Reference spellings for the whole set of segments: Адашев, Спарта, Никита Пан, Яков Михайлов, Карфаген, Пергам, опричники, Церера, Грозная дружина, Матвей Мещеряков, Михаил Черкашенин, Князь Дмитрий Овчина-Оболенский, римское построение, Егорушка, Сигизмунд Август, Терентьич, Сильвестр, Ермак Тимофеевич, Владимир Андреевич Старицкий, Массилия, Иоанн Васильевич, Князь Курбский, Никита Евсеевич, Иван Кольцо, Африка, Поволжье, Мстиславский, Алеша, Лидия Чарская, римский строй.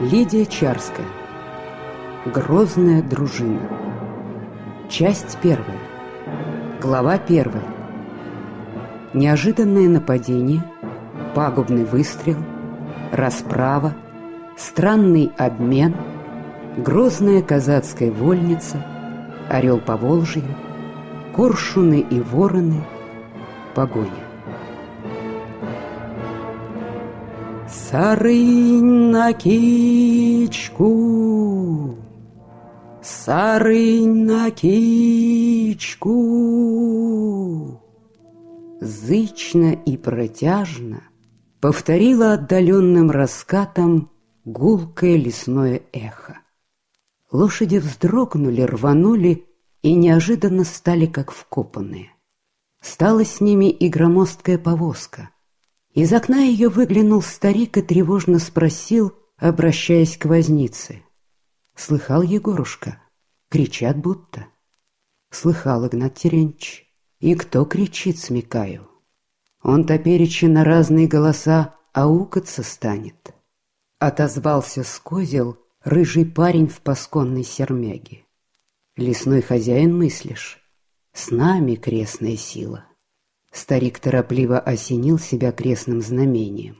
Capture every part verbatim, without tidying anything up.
Лидия Чарская. Грозная дружина. Часть первая. Глава первая. Неожиданное нападение, пагубный выстрел, расправа, странный обмен, грозная казацкая вольница, орел Поволжья, коршуны и вороны, погоня. Сарынь на кичку, сарынь на кичку. Зычно и протяжно повторило отдаленным раскатом гулкое лесное эхо. Лошади вздрогнули, рванули и неожиданно стали как вкопанные. Стала с ними и громоздкая повозка. Из окна ее выглянул старик и тревожно спросил, обращаясь к вознице. «Слыхал, Егорушка? Кричат будто». «Слыхал, Игнат Теренч. И кто кричит, смекаю? Он топереча на разные голоса аукаться станет». Отозвался с козел рыжий парень в пасконной сермяге. «Лесной хозяин, мыслишь? С нами крестная сила». Старик торопливо осенил себя крестным знамением.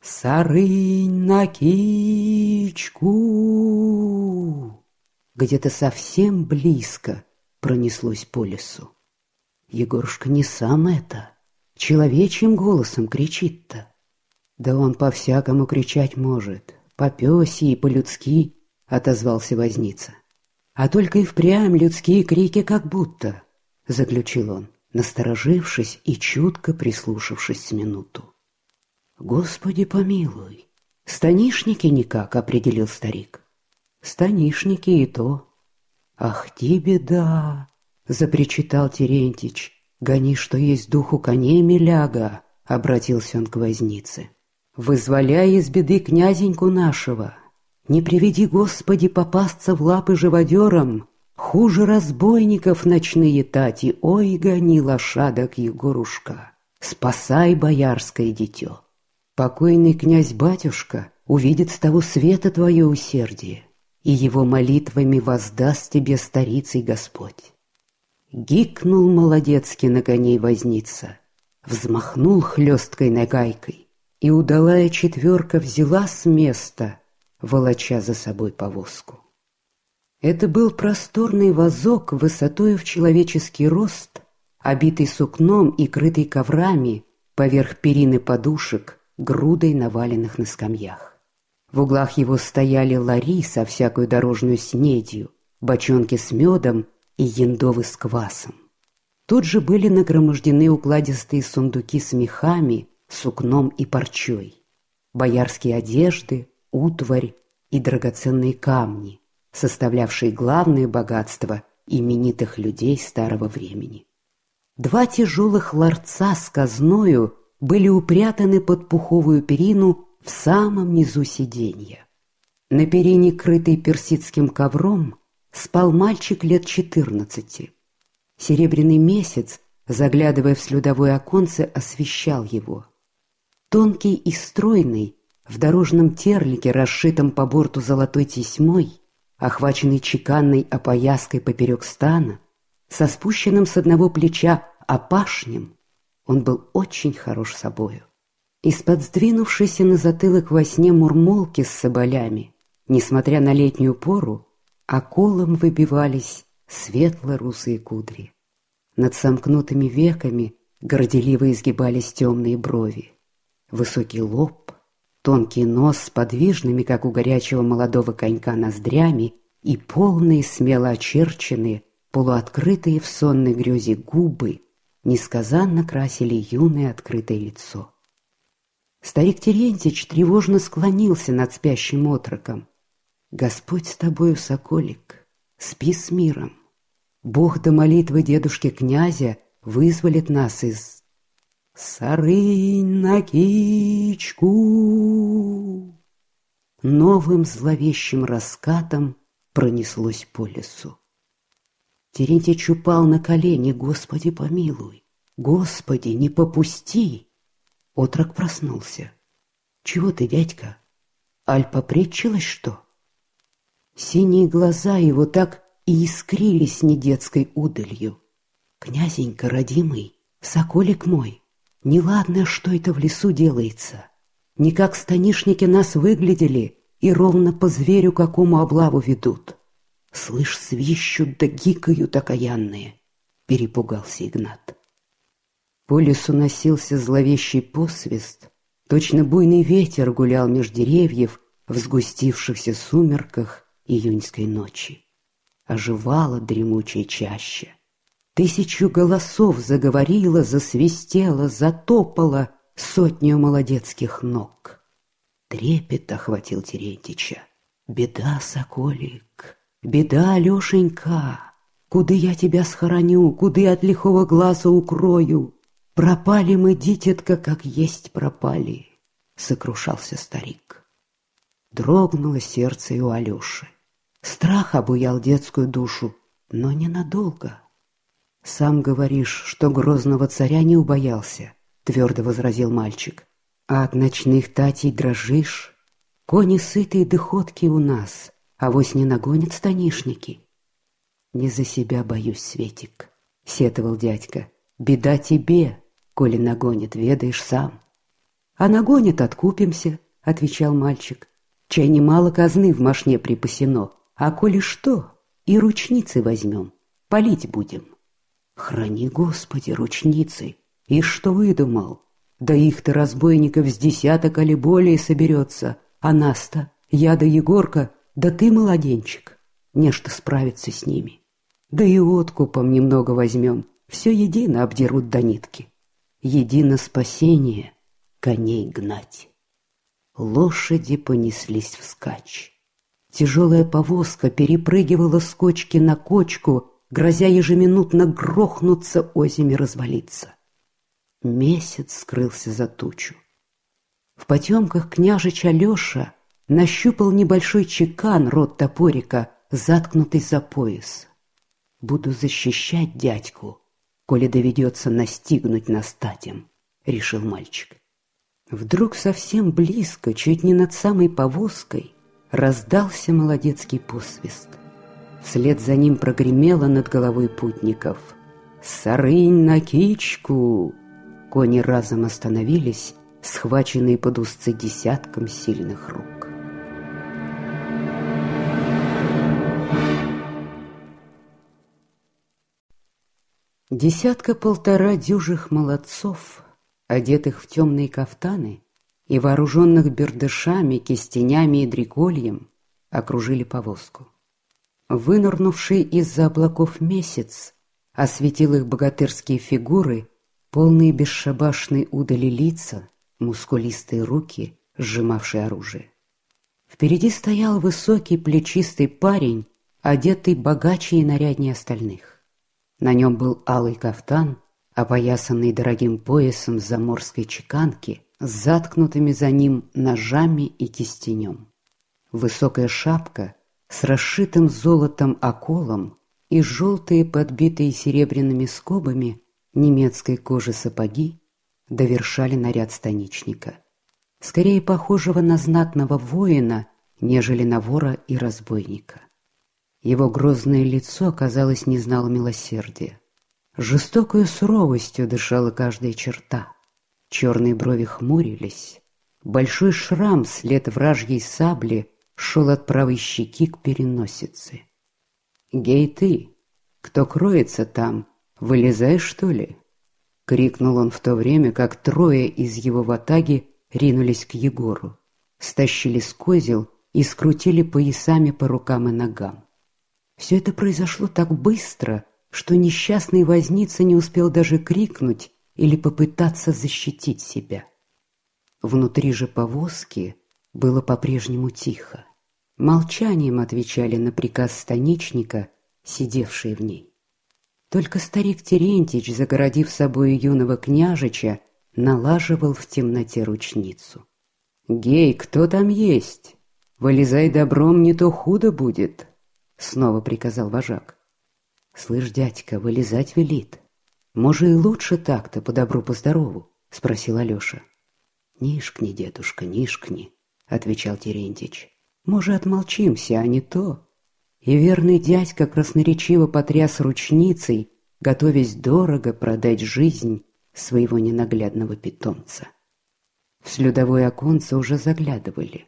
«Сарынь на кичку!» Где-то совсем близко пронеслось по лесу. Егорушка не сам это, человечьим голосом кричит-то. Да он по-всякому кричать может, по-пёси и по-людски, отозвался возница. А только и впрямь людские крики как будто, заключил он, насторожившись и чутко прислушавшись с минуту. «Господи помилуй! Станишники никак!» — определил старик. «Станишники и то!» «Ах ти беда!» — запричитал Терентич. «Гони, что есть духу коней, миляга!» — обратился он к вознице. «Вызволяй из беды князеньку нашего! Не приведи, Господи, попасться в лапы живодерам! Хуже разбойников ночные тати, ой, гони лошадок, Егорушка, спасай боярское дитё. Покойный князь-батюшка увидит с того света твое усердие, и его молитвами воздаст тебе старицей Господь». Гикнул молодецкий на коней возница, взмахнул хлёсткой нагайкой, и удалая четверка взяла с места, волоча за собой повозку. Это был просторный возок высотою в человеческий рост, обитый сукном и крытый коврами поверх перины подушек, грудой наваленных на скамьях. В углах его стояли лари со всякую дорожную снедью, бочонки с медом и яндовы с квасом. Тут же были нагромождены укладистые сундуки с мехами, сукном и парчой, боярские одежды, утварь и драгоценные камни, составлявшие главное богатство именитых людей старого времени. Два тяжелых ларца с казною были упрятаны под пуховую перину в самом низу сиденья. На перине, крытой персидским ковром, спал мальчик лет четырнадцати. Серебряный месяц, заглядывая в слюдовое оконце, освещал его. Тонкий и стройный, в дорожном терлике, расшитом по борту золотой тесьмой, охваченный чеканной опояской поперек стана, со спущенным с одного плеча опашнем, он был очень хорош собою. Из-под сдвинувшейся на затылок во сне мурмолки с соболями, несмотря на летнюю пору, околом выбивались светло-русые кудри. Над сомкнутыми веками горделиво изгибались темные брови. Высокий лоб, тонкий нос с подвижными, как у горячего молодого конька, ноздрями и полные, смело очерченные, полуоткрытые в сонной грезе губы несказанно красили юное открытое лицо. Старик Терентьич тревожно склонился над спящим отроком. «Господь с тобою, соколик, спи с миром. Бог до молитвы дедушки-князя вызволит нас из... Сарынь на кичку!» Новым зловещим раскатом пронеслось по лесу. Терентьич упал на колени. «Господи, помилуй! Господи, не попусти!» Отрок проснулся. «Чего ты, дядька?» Аль попречилось что? Синие глаза его так и искрились недетской удалью. «Князенька, родимый, соколик мой, неладно, что это в лесу делается. Не как станишники нас выглядели и ровно по зверю какому облаву ведут. Слышь, свищут да гикают окаянные», — перепугался Игнат. По лесу носился зловещий посвист, точно буйный ветер гулял меж деревьев в сгустившихся сумерках июньской ночи. Оживала дремучая чаща. Тысячу голосов заговорила, засвистела, затопала сотню молодецких ног. Трепет охватил Терентича. «Беда, соколик, беда, Алешенька! Куды я тебя схороню, куды от лихого глаза укрою? Пропали мы, дитятка, как есть пропали!» — сокрушался старик. Дрогнуло сердце и у Алеши. Страх обуял детскую душу, но ненадолго. «Сам говоришь, что грозного царя не убоялся», — твердо возразил мальчик. «А от ночных татей дрожишь? Кони сытые да ходки у нас, авось не нагонят станишники». «Не за себя боюсь, Светик», — сетовал дядька. «Беда тебе, коли нагонит, ведаешь сам». «А нагонит, откупимся», — отвечал мальчик. «Чай немало казны в мошне припасено, а коли что, и ручницы возьмем, палить будем». «Храни, Господи, ручницы! И что выдумал? Да их-то разбойников с десяток, али более соберется, а нас-то, я да Егорка, да ты младенчик, нечто справиться с ними. Да и откупом немного возьмем, все едино обдерут до нитки. Едино спасение — коней гнать». Лошади понеслись вскачь. Тяжелая повозка перепрыгивала с кочки на кочку, грозя ежеминутно грохнуться озими развалиться. Месяц скрылся за тучу. В потемках княжич Алеша нащупал небольшой чекан рот топорика, заткнутый за пояс. «Буду защищать дядьку, коли доведется настигнуть нас татем», — решил мальчик. Вдруг совсем близко, чуть не над самой повозкой, раздался молодецкий посвист. Вслед за ним прогремело над головой путников: «Сарынь на кичку!» Кони разом остановились, схваченные под узцы десятком сильных рук. Десятка-полтора дюжих молодцов, одетых в темные кафтаны и вооруженных бердышами, кистенями и дрекольем, окружили повозку. Вынырнувший из-за облаков месяц осветил их богатырские фигуры, полные бесшабашной удали лица, мускулистые руки, сжимавшие оружие. Впереди стоял высокий плечистый парень, одетый богаче и наряднее остальных. На нем был алый кафтан, опоясанный дорогим поясом заморской чеканки с заткнутыми за ним ножами и кистенем. Высокая шапка с расшитым золотом околом и желтые, подбитые серебряными скобами немецкой кожи сапоги довершали наряд станичника, скорее похожего на знатного воина, нежели на вора и разбойника. Его грозное лицо, казалось, не знало милосердия. Жестокою суровостью дышала каждая черта. Черные брови хмурились. Большой шрам, след вражьей сабли, шел от правой щеки к переносице. «Гей ты! Кто кроется там? Вылезай, что ли?» — крикнул он в то время, как трое из его ватаги ринулись к Егору, стащили с козел и скрутили поясами по рукам и ногам. Все это произошло так быстро, что несчастный возница не успел даже крикнуть или попытаться защитить себя. Внутри же повозки было по-прежнему тихо. Молчанием отвечали на приказ станичника, сидевшие в ней. Только старик Терентич, загородив собой юного княжича, налаживал в темноте ручницу. «Гей, кто там есть? Вылезай добром, не то худо будет!» — снова приказал вожак. «Слышь, дядька, вылезать велит. Может, и лучше так-то, по добру, по здорову?» — спросил Алеша. «Нишкни, дедушка, нишкни!» — отвечал Терентьич. Мы же отмолчимся, а не то. И верный дядька красноречиво потряс ручницей, готовясь дорого продать жизнь своего ненаглядного питомца. В слюдовое оконце уже заглядывали.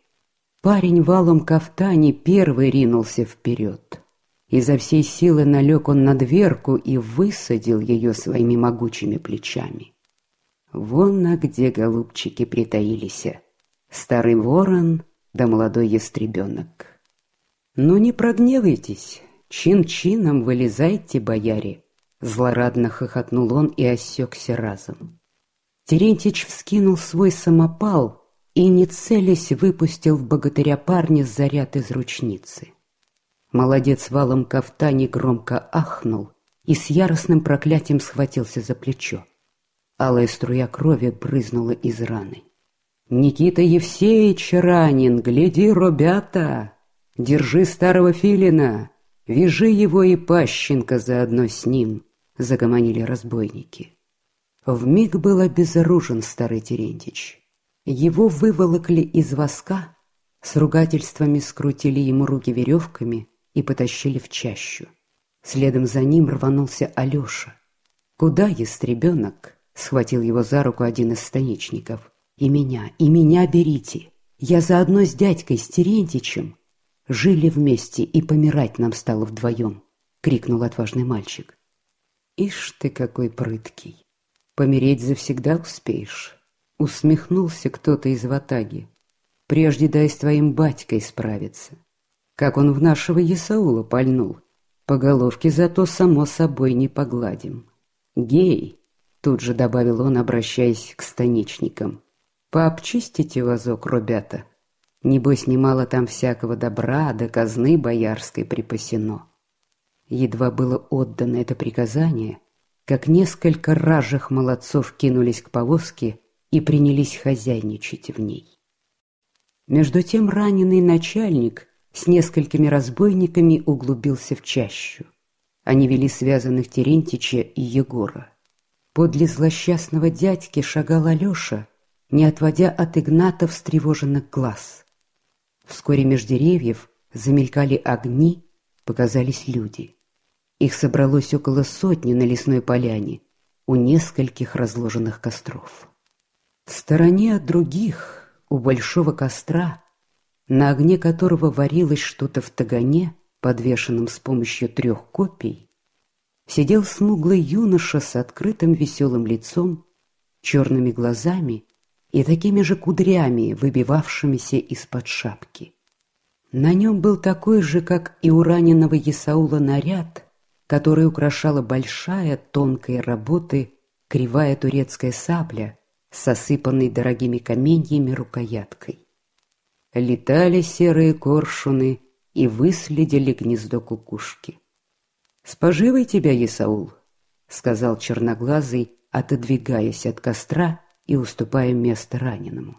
Парень валом кафтани первый ринулся вперед. Изо всей силы налег он на дверку и высадил ее своими могучими плечами. Вон на где голубчики притаились. Старый ворон да молодой ястребенок. «Ну не прогневайтесь, чин-чином вылезайте, бояре!» Злорадно хохотнул он и осекся разом. Терентьич вскинул свой самопал и, не целясь, выпустил в богатыря парня заряд из ручницы. Молодец валом кафтани громко ахнул и с яростным проклятием схватился за плечо. Алая струя крови брызнула из раны. «Никита Евсеевич ранен, гляди, ребята! Держи старого филина! Вяжи его и Пащенко заодно с ним!» — загомонили разбойники. Вмиг был обезоружен старый Терентьич. Его выволокли из воска, с ругательствами скрутили ему руки веревками и потащили в чащу. Следом за ним рванулся Алеша. «Куда, ястребенок?» — схватил его за руку один из станичников. «И меня, и меня берите! Я заодно с дядькой, с Терентьичем! Жили вместе, и помирать нам стало вдвоем!» — крикнул отважный мальчик. «Ишь ты какой прыткий! Помереть завсегда успеешь!» — усмехнулся кто-то из ватаги. «Прежде дай с твоим батькой справиться. Как он в нашего Есаула пальнул. По головке зато, само собой, не погладим. Гей!» — тут же добавил он, обращаясь к станичникам. «Пообчистите возок, ребята. Небось, немало там всякого добра до казны боярской припасено». Едва было отдано это приказание, как несколько ражих молодцов кинулись к повозке и принялись хозяйничать в ней. Между тем раненый начальник с несколькими разбойниками углубился в чащу. Они вели связанных Терентьича и Егора. Подле злосчастного дядьки шагал Алеша, не отводя от Игната встревоженных глаз. Вскоре меж деревьев замелькали огни, показались люди. Их собралось около сотни на лесной поляне у нескольких разложенных костров. В стороне от других, у большого костра, на огне которого варилось что-то в тагане, подвешенном с помощью трех копий, сидел смуглый юноша с открытым веселым лицом, черными глазами и такими же кудрями, выбивавшимися из-под шапки. На нем был такой же, как и у раненого Есаула, наряд, который украшала большая тонкой работы кривая турецкая сабля с осыпанной дорогими каменьями рукояткой. Летали серые коршуны и выследили гнездо кукушки. «С поживой тебя, Есаул!» — сказал черноглазый, отодвигаясь от костра и уступая место раненому.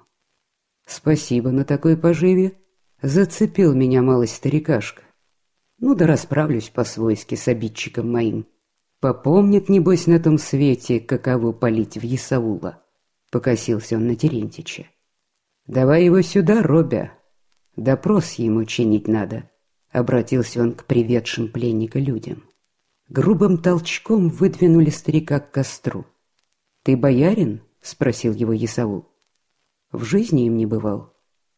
«Спасибо на такой поживе. Зацепил меня малость старикашка. Ну да расправлюсь по-свойски с обидчиком моим. Попомнит, небось, на том свете, каково палить в Есаула». Покосился он на Терентьича. «Давай его сюда, Робя. Допрос ему чинить надо», — обратился он к приведшим пленника людям. Грубым толчком выдвинули старика к костру. «Ты боярин?» — спросил его Есаул. «В жизни им не бывал.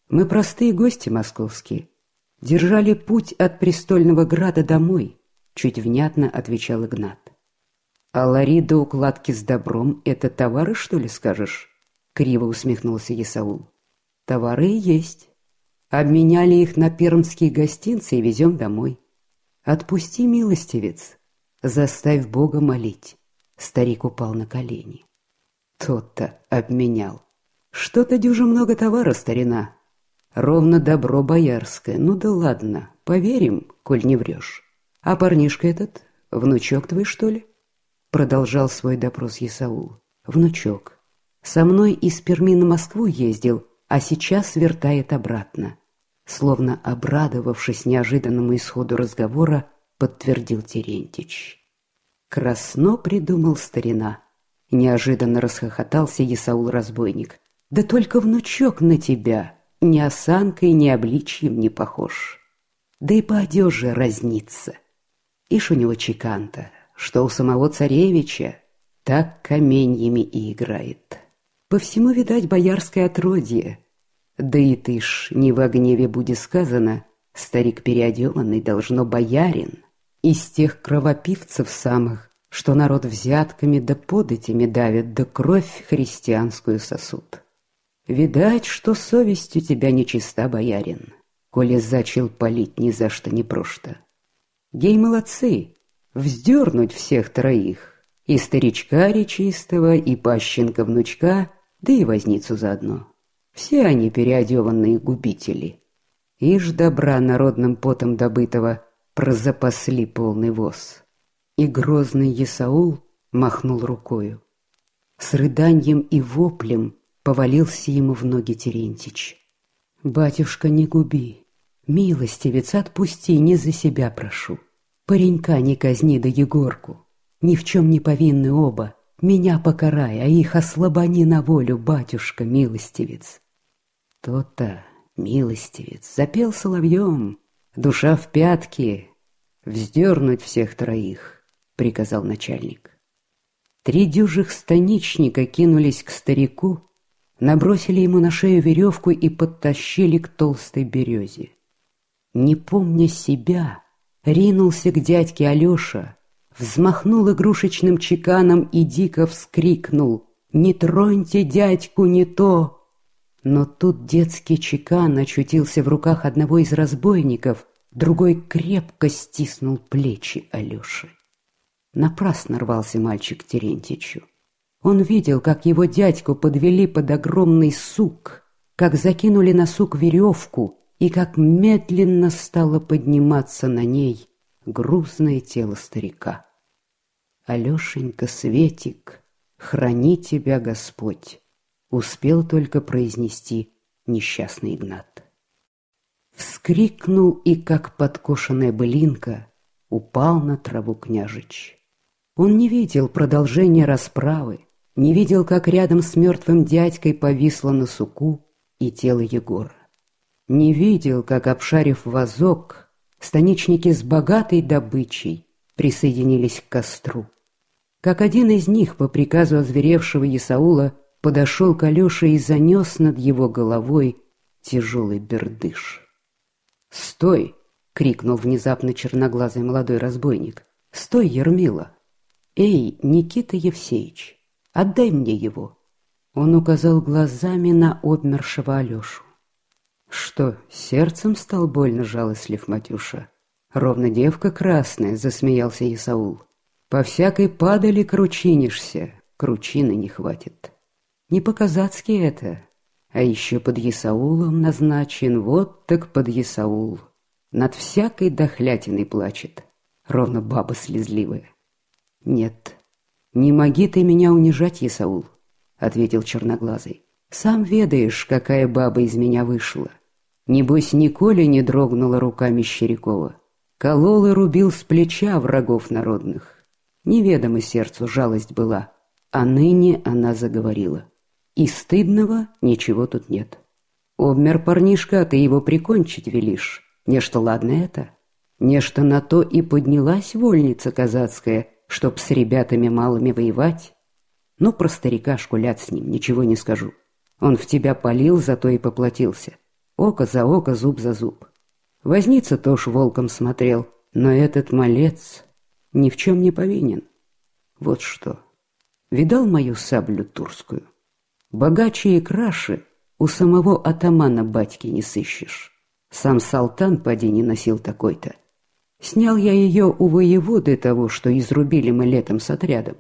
Мы простые гости московские. Держали путь от престольного града домой», — чуть внятно отвечал Игнат. «А лари до укладки с добром — это товары, что ли, скажешь?» — криво усмехнулся Есаул. «Товары и есть. Обменяли их на пермские гостинцы и везем домой. Отпусти, милостивец. Заставь Бога молить». Старик упал на колени. «Тот-то обменял. Что-то дюже много товара, старина. Ровно добро боярское. Ну да ладно, поверим, коль не врешь. А парнишка этот, внучок твой, что ли?» Продолжал свой допрос Есаул. «Внучок. Со мной из Перми на Москву ездил, а сейчас вертает обратно». Словно обрадовавшись неожиданному исходу разговора, подтвердил Терентьич. «Красно придумал старина», — неожиданно расхохотался Есаул-разбойник. «Да только внучок на тебя ни осанкой, ни обличьем не похож, да и по одеже разнится. Ишь у него чеканта, что у самого царевича, так каменьями и играет. По всему, видать, боярское отродье. Да и ты ж, не во гневе буди сказано, старик переодеванный должно боярин, из тех кровопивцев самых, что народ взятками да податями давит, да кровь христианскую сосуд. Видать, что совесть у тебя нечиста, боярин, коли зачал палить ни за что не прошто. Гей молодцы, вздернуть всех троих, и старичка речистого, и пащенка-внучка, да и возницу заодно. Все они переодеванные губители. Ишь добра народным потом добытого прозапасли полный воз. И грозный Есаул махнул рукою. С рыданьем и воплем повалился ему в ноги Терентич. «Батюшка, не губи, милостивец отпусти, не за себя прошу. Паренька не казни да Егорку, ни в чем не повинны оба, меня покарай, а их ослабони на волю, батюшка, милостивец». То-то, милостивец, запел соловьем, душа в пятки. «Вздернуть всех троих», — приказал начальник. Три дюжих станичника кинулись к старику, набросили ему на шею веревку и подтащили к толстой березе. Не помня себя, ринулся к дядьке Алеша, взмахнул игрушечным чеканом и дико вскрикнул: «Не троньте дядьку, не то!» Но тут детский чекан очутился в руках одного из разбойников, другой крепко стиснул плечи Алёши. Напрасно рвался мальчик к Терентичу. Он видел, как его дядьку подвели под огромный сук, как закинули на сук веревку и как медленно стало подниматься на ней грузное тело старика. «Алёшенька, Светик, храни тебя Господь!» успел только произнести несчастный Игнат. Вскрикнул и, как подкошенная былинка, упал на траву княжич. Он не видел продолжения расправы, не видел, как рядом с мертвым дядькой повисло на суку и тело Егора. Не видел, как, обшарив вазок, станичники с богатой добычей присоединились к костру. Как один из них по приказу озверевшего Есаула подошел к Алёше и занес над его головой тяжелый бердыш. «Стой!» — крикнул внезапно черноглазый молодой разбойник. «Стой, Ермила! Эй, Никита Евсеевич, отдай мне его!» Он указал глазами на обмершего Алешу. «Что, сердцем стал больно жалостлив, Матюша? Ровно девка красная!» — засмеялся Есаул. «По всякой падали кручинишься, кручины не хватит. Не по-казацки это!» А еще под Есаулом назначен, вот так под Есаул. Над всякой дохлятиной плачет, ровно баба слезливая. «Нет, не моги ты меня унижать, Есаул», — ответил черноглазый. «Сам ведаешь, какая баба из меня вышла. Небось, Николя не дрогнула рука Мещерякова. Колол и рубил с плеча врагов народных. Неведомо сердцу жалость была, а ныне она заговорила. И стыдного ничего тут нет. Обмер парнишка, а ты его прикончить велишь. Нечто ладно это. Нечто на то и поднялась вольница казацкая, чтоб с ребятами малыми воевать. Ну, про старика шкулят с ним, ничего не скажу. Он в тебя палил, зато и поплатился. Око за око, зуб за зуб. Возница тоже волком смотрел, но этот малец ни в чем не повинен. Вот что. Видал мою саблю турскую? Богаче и краше у самого атамана батьки не сыщешь. Сам салтан, поди, не носил такой-то. Снял я ее у воеводы того, что изрубили мы летом с отрядом.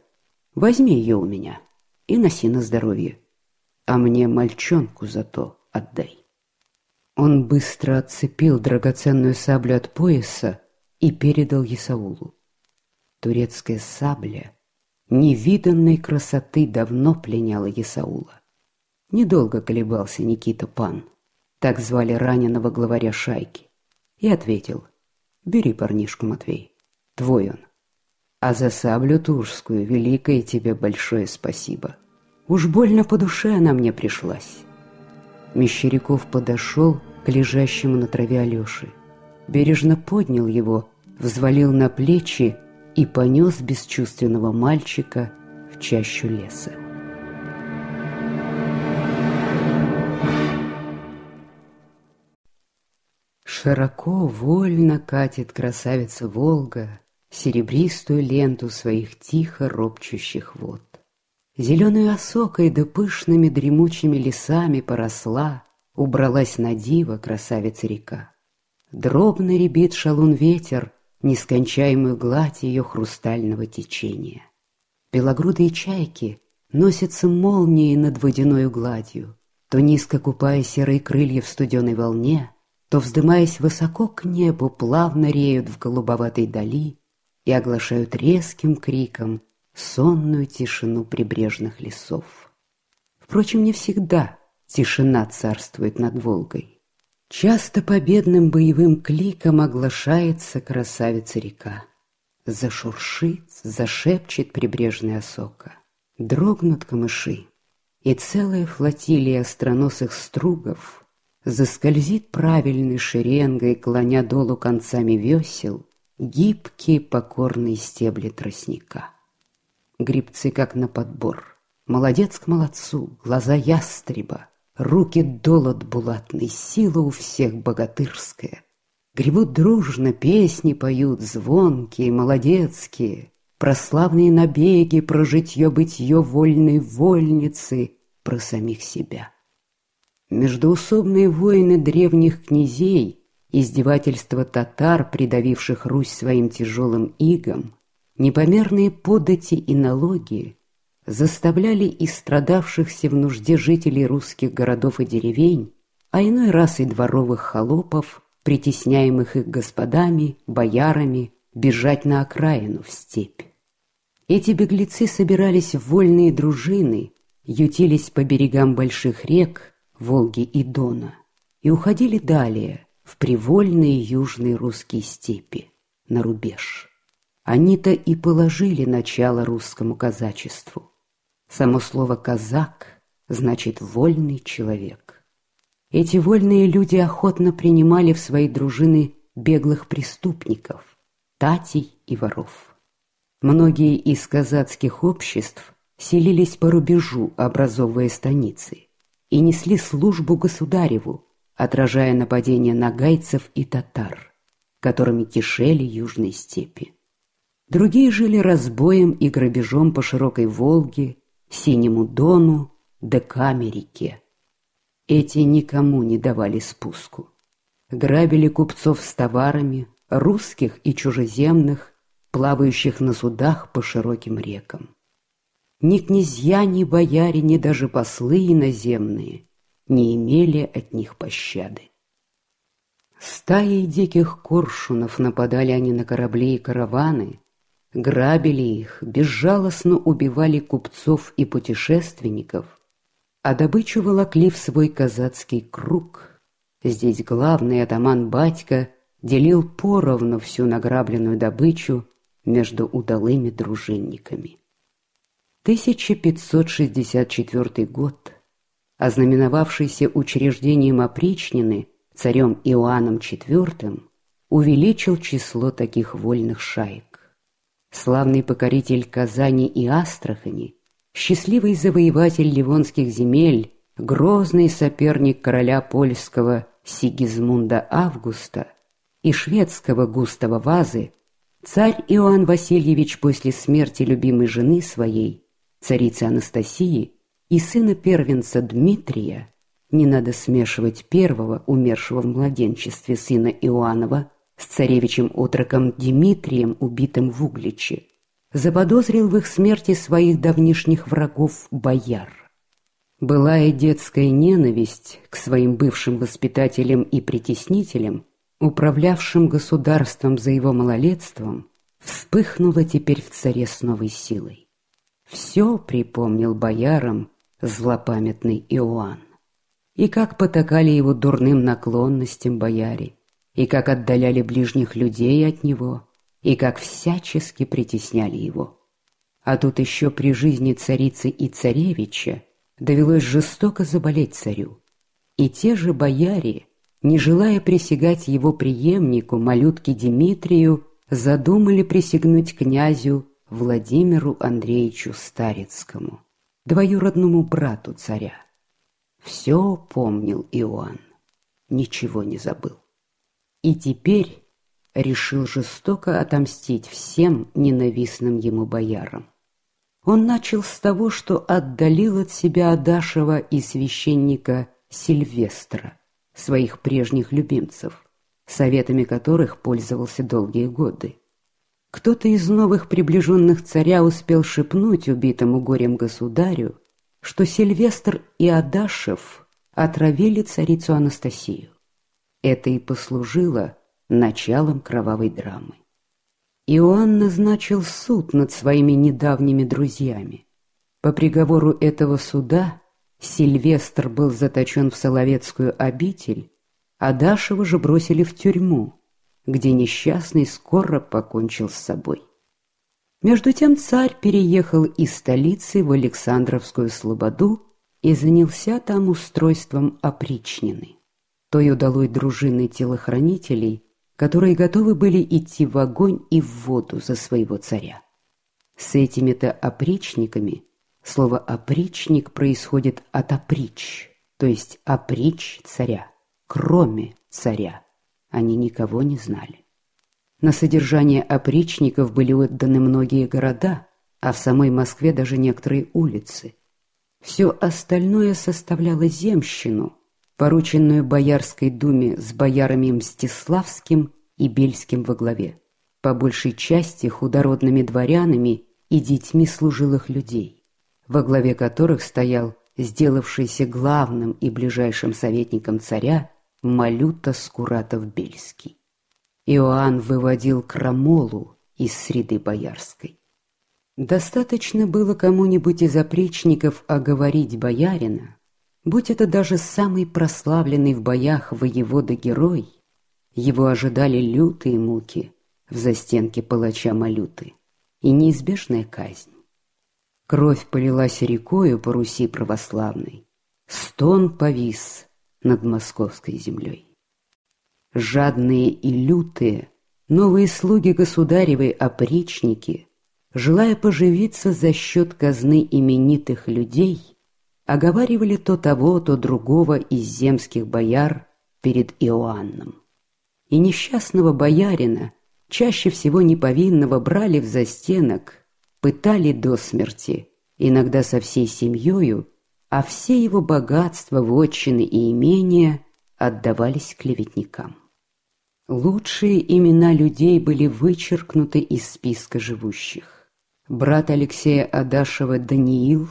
Возьми ее у меня и носи на здоровье. А мне мальчонку зато отдай». Он быстро отцепил драгоценную саблю от пояса и передал Есаулу. Турецкая сабля невиданной красоты давно пленяла Есаула. Недолго колебался Никита Пан, так звали раненого главаря шайки, и ответил: «Бери парнишку, Матвей, твой он. А за саблю турскую великое тебе большое спасибо. Уж больно по душе она мне пришлась». Мещеряков подошел к лежащему на траве Алёше, бережно поднял его, взвалил на плечи и понес бесчувственного мальчика в чащу леса. Широко, вольно катит красавица Волга серебристую ленту своих тихо ропчущих вод. Зеленую осокой да пышными дремучими лесами поросла, убралась на диво красавица река. Дробно ребит шалун ветер нескончаемую гладь ее хрустального течения. Белогрудые чайки носятся молнией над водяною гладью, то низко купая серые крылья в студеной волне, то, вздымаясь высоко к небу, плавно реют в голубоватой дали и оглашают резким криком сонную тишину прибрежных лесов. Впрочем, не всегда тишина царствует над Волгой. Часто победным боевым кликом оглашается красавица-река. Зашуршит, зашепчет прибрежная осока. Дрогнут камыши, и целая флотилия остроносых стругов заскользит правильной шеренгой, клоня долу концами весел, гибкие покорные стебли тростника. Гребцы как на подбор, молодец к молодцу, глаза ястреба, руки долот булатный, сила у всех богатырская. Гребут дружно, песни поют, звонкие, молодецкие, про славные набеги, про житье-бытье вольной вольницы, про самих себя. Междоусобные войны древних князей, издевательства татар, придавивших Русь своим тяжелым игом, непомерные подати и налоги заставляли и страдавшихся в нужде жителей русских городов и деревень, а иной раз и дворовых холопов, притесняемых их господами, боярами, бежать на окраину в степь. Эти беглецы собирались в вольные дружины, ютились по берегам больших рек, Волги и Дона, и уходили далее в привольные южные русские степи, на рубеж. Они-то и положили начало русскому казачеству. Само слово «казак» значит «вольный человек». Эти вольные люди охотно принимали в свои дружины беглых преступников, татей и воров. Многие из казацких обществ селились по рубежу, образовывая станицы, и несли службу государеву, отражая нападения нагайцев и татар, которыми кишели южные степи. Другие жили разбоем и грабежом по широкой Волге, Синему Дону да Каме-реке. Эти никому не давали спуску. Грабили купцов с товарами, русских и чужеземных, плавающих на судах по широким рекам. Ни князья, ни бояре, ни даже послы иноземные не имели от них пощады. Стаей диких коршунов нападали они на корабли и караваны, грабили их, безжалостно убивали купцов и путешественников, а добычу волокли в свой казацкий круг. Здесь главный атаман Батька делил поровну всю награбленную добычу между удалыми дружинниками. тысяча пятьсот шестьдесят четвёртый год, ознаменовавшийся учреждением опричнины царем Иоанном четвёртым, увеличил число таких вольных шаек. Славный покоритель Казани и Астрахани, счастливый завоеватель ливонских земель, грозный соперник короля польского Сигизмунда Августа и шведского Густава Вазы, царь Иоанн Васильевич после смерти любимой жены своей, царицы Анастасии, и сына-первенца Дмитрия, не надо смешивать первого, умершего в младенчестве сына Иоаннова, с царевичем-отроком Дмитрием, убитым в Угличе, заподозрил в их смерти своих давнишних врагов бояр. Былая детская ненависть к своим бывшим воспитателям и притеснителям, управлявшим государством за его малолетством, вспыхнула теперь в царе с новой силой. Все припомнил боярам злопамятный Иоанн. И как потакали его дурным наклонностям бояре, и как отдаляли ближних людей от него, и как всячески притесняли его. А тут еще при жизни царицы и царевича довелось жестоко заболеть царю. И те же бояре, не желая присягать его преемнику, малютке Дмитрию, задумали присягнуть князю Владимиру Андреевичу Старицкому, двоюродному брату царя. Все помнил Иоанн, ничего не забыл. И теперь решил жестоко отомстить всем ненавистным ему боярам. Он начал с того, что отдалил от себя Адашева и священника Сильвестра, своих прежних любимцев, советами которых пользовался долгие годы. Кто-то из новых приближенных царя успел шепнуть убитому горем государю, что Сильвестр и Адашев отравили царицу Анастасию. Это и послужило началом кровавой драмы. Иоанн назначил суд над своими недавними друзьями. По приговору этого суда Сильвестр был заточен в Соловецкую обитель, а Адашева же бросили в тюрьму, где несчастный скоро покончил с собой. Между тем царь переехал из столицы в Александровскую слободу и занялся там устройством опричнины, той удалой дружины телохранителей, которые готовы были идти в огонь и в воду за своего царя. С этими-то опричниками слово «опричник» происходит от «оприч», то есть «оприч царя», кроме царя. Они никого не знали. На содержание опричников были отданы многие города, а в самой Москве даже некоторые улицы. Все остальное составляло земщину, порученную Боярской думе с боярами Мстиславским и Бельским во главе, по большей части худородными дворянами и детьми служилых людей, во главе которых стоял сделавшийся главным и ближайшим советником царя Малюта Скуратов-Бельский. Иоанн выводил крамолу из среды боярской. Достаточно было кому-нибудь из опричников оговорить боярина, будь это даже самый прославленный в боях воевода-герой, его ожидали лютые муки в застенке палача Малюты и неизбежная казнь. Кровь полилась рекою по Руси православной, стон повис над московской землей. Жадные и лютые, новые слуги государевы опричники, желая поживиться за счет казны именитых людей, оговаривали то того, то другого из земских бояр перед Иоанном. И несчастного боярина, чаще всего неповинного, брали в застенок, пытали до смерти, иногда со всей семьёю, а все его богатства, вотчины и имения отдавались клеветникам. Лучшие имена людей были вычеркнуты из списка живущих. Брат Алексея Адашева Даниил,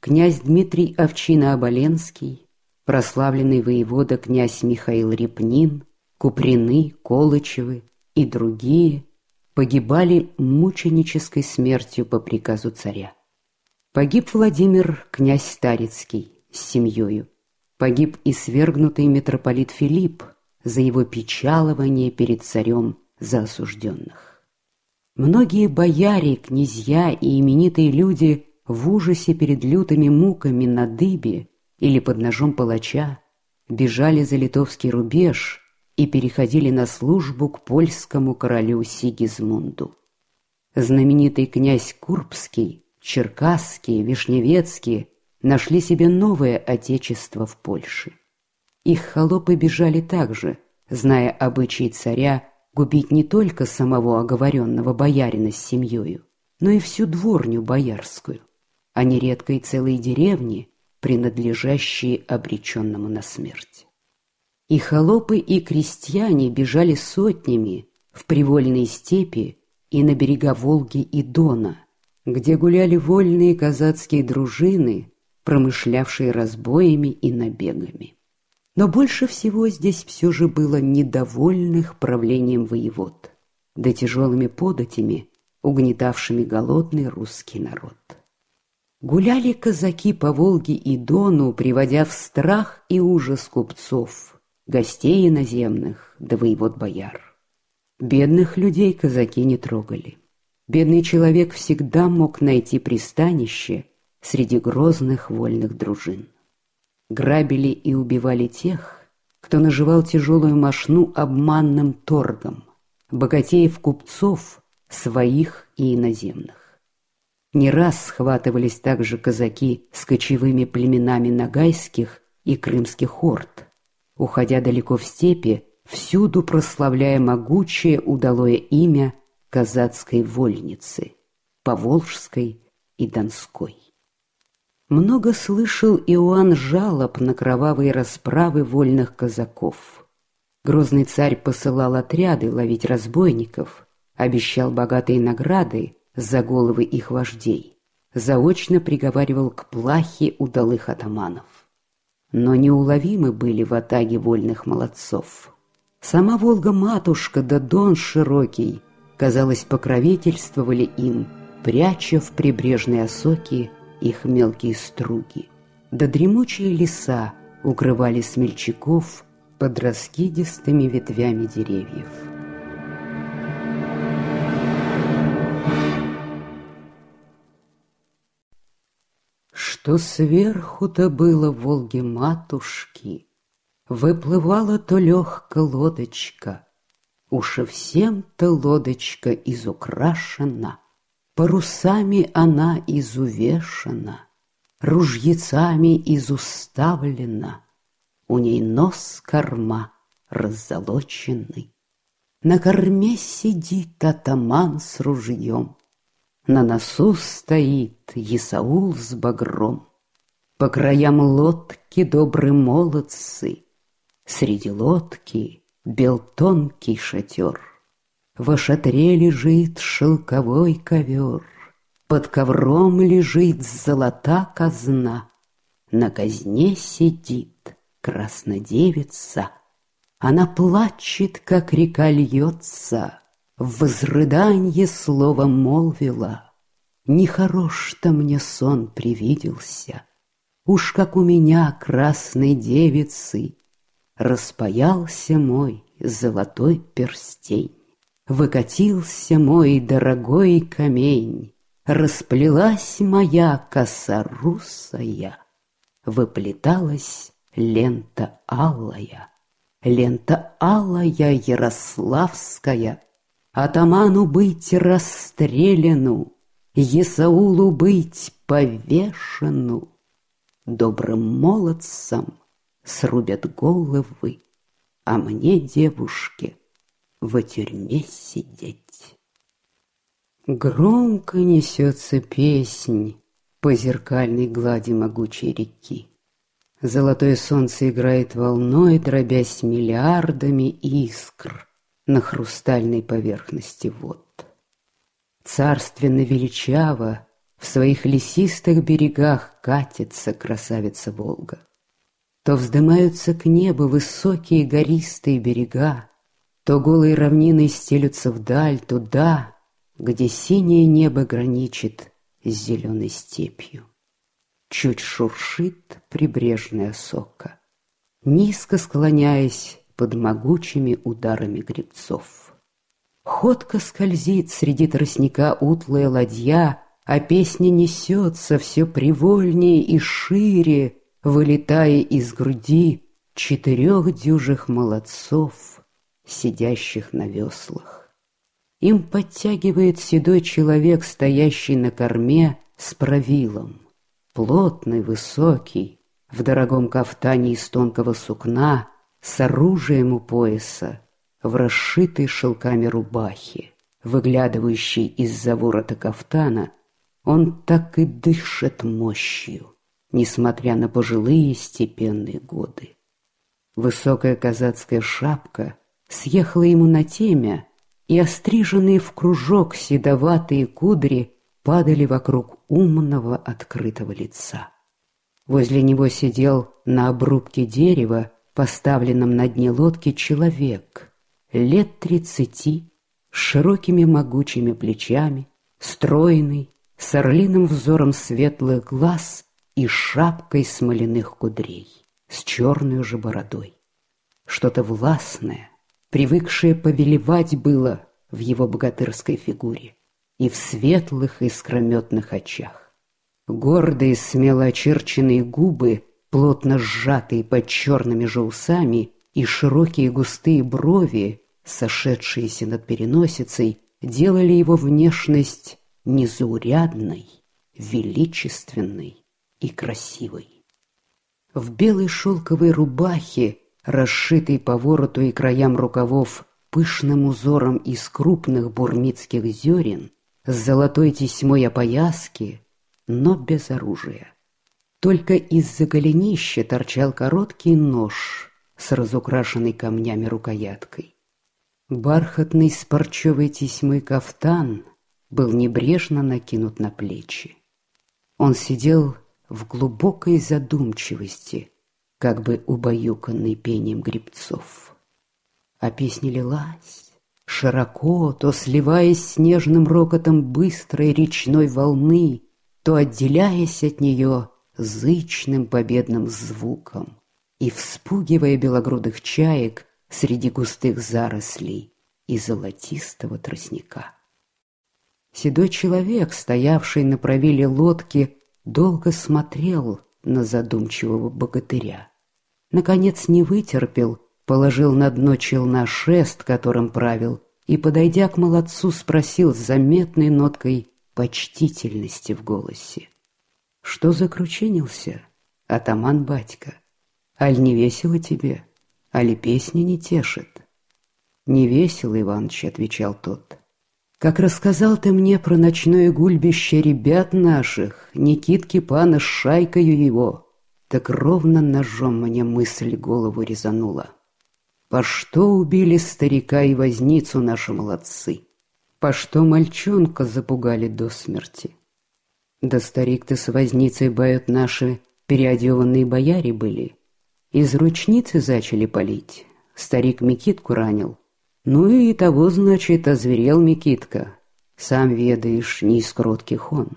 князь Дмитрий Овчина-Оболенский, прославленный воевода князь Михаил Репнин, Куприны, Колычевы и другие погибали мученической смертью по приказу царя. Погиб Владимир, князь Старицкий, с семьёю. Погиб и свергнутый митрополит Филипп за его печалование перед царем за осужденных. Многие бояре, князья и именитые люди в ужасе перед лютыми муками на дыбе или под ножом палача бежали за литовский рубеж и переходили на службу к польскому королю Сигизмунду. Знаменитый князь Курбский, Черкасские, Вишневецкие нашли себе новое отечество в Польше. Их холопы бежали также, зная обычай царя губить не только самого оговоренного боярина с семьёю, но и всю дворню боярскую, а нередко и целые деревни, принадлежащие обреченному на смерть. И холопы, и крестьяне бежали сотнями в привольные степи и на берега Волги и Дона, где гуляли вольные казацкие дружины, промышлявшие разбоями и набегами. Но больше всего здесь все же было недовольных правлением воевод, да тяжелыми податями, угнетавшими голодный русский народ. Гуляли казаки по Волге и Дону, приводя в страх и ужас купцов, гостей иноземных да воевод-бояр. Бедных людей казаки не трогали. Бедный человек всегда мог найти пристанище среди грозных вольных дружин. грабили и убивали тех, кто наживал тяжелую мошну обманным торгом, богатеев-купцов, своих и иноземных. Не раз схватывались также казаки с кочевыми племенами ногайских и крымских орд, уходя далеко в степи, всюду прославляя могучее удалое имя казацкой вольницы, поволжской и донской. Много слышал Иоанн жалоб на кровавые расправы вольных казаков. Грозный царь посылал отряды ловить разбойников, обещал богатые награды за головы их вождей, заочно приговаривал к плахе удалых атаманов. Но неуловимы были в атаге вольных молодцов. Сама Волга-матушка да Дон широкий, казалось, покровительствовали им, пряча в прибрежные осоки их мелкие струги. Да дремучие леса укрывали смельчаков под раскидистыми ветвями деревьев. Что сверху-то было в Волге-матушки, выплывала то легка лодочка, уж и всем-то лодочка изукрашена, парусами она изувешена, ружьяцами изуставлена, у ней нос корма раззолоченный. На корме сидит атаман с ружьем, на носу стоит Есаул с багром, по краям лодки добры молодцы, среди лодки бел тонкий шатер. Во шатре лежит шелковой ковер, под ковром лежит золота казна, на казне сидит краснодевица. Она плачет, как река льется, в возрыданье слово молвила: нехорош-то мне сон привиделся, уж как у меня, красной девицы, распаялся мой золотой перстень. Выкатился мой дорогой камень, расплелась моя коса русая, выплеталась лента алая, лента алая ярославская. Атаману быть расстреляну, Есаулу быть повешену, добрым молодцам срубят головы, а мне, девушке, во тюрьме сидеть. Громко несется песнь по зеркальной глади могучей реки. Золотое солнце играет волной, дробясь миллиардами искр на хрустальной поверхности вод. Царственно величаво в своих лесистых берегах катится красавица Волга. То вздымаются к небу высокие гористые берега, то голые равнины стелются вдаль, туда, где синее небо граничит с зеленой степью. Чуть шуршит прибрежная осока, низко склоняясь под могучими ударами гребцов. Ходко скользит среди тростника утлая ладья, а песня несется все привольнее и шире, вылетая из груди четырех дюжих молодцов, сидящих на веслах. Им подтягивает седой человек, стоящий на корме с правилом, плотный, высокий, в дорогом кафтане из тонкого сукна, с оружием у пояса, в расшитой шелками рубахе, выглядывающей из-за ворота кафтана. Он так и дышит мощью, несмотря на пожилые степенные годы. Высокая казацкая шапка съехала ему на темя, и остриженные в кружок седоватые кудри падали вокруг умного открытого лица. Возле него сидел на обрубке дерева, поставленном на дне лодки, человек лет тридцати, с широкими могучими плечами, стройный, с орлиным взором светлых глаз и шапкой смоляных кудрей, с черной же бородой. Что-то властное, привыкшее повелевать, было в его богатырской фигуре и в светлых искрометных очах. Гордые, смело очерченные губы плотно сжатые под черными же усами, и широкие густые брови, сошедшиеся над переносицей, делали его внешность незаурядной, величественной и красивой. В белой шелковой рубахе, расшитой по вороту и краям рукавов пышным узором из крупных бурмитских зерен, с золотой тесьмой опояски, но без оружия. Только из-за голенища торчал короткий нож с разукрашенной камнями рукояткой. Бархатный с парчевой тесьмой кафтан был небрежно накинут на плечи. Он сидел в глубокой задумчивости, как бы убаюканный пением гребцов. А песня лилась, широко, то сливаясь с нежным рокотом быстрой речной волны, то отделяясь от нее зычным победным звуком и вспугивая белогрудых чаек среди густых зарослей и золотистого тростника. Седой человек, стоявший на правиле лодки, долго смотрел на задумчивого богатыря. Наконец не вытерпел, положил на дно челна шест, которым правил, и, подойдя к молодцу, спросил с заметной ноткой почтительности в голосе: «Что закручинился, атаман батька? Аль не весело тебе? Али песни не тешит?» «Не весело, Иваныч», — отвечал тот. «Как рассказал ты мне про ночное гульбище ребят наших, Никитки пана с шайкою его, так ровно ножом мне мысль голову резанула. По что убили старика и возницу наши молодцы? По что мальчонка запугали до смерти? Да старик-то с возницей, бают, наши переодеванные бояре были. Из ручницы зачали палить, старик Микитку ранил. Ну и того, значит, озверел Микитка. Сам ведаешь, не из кротких он.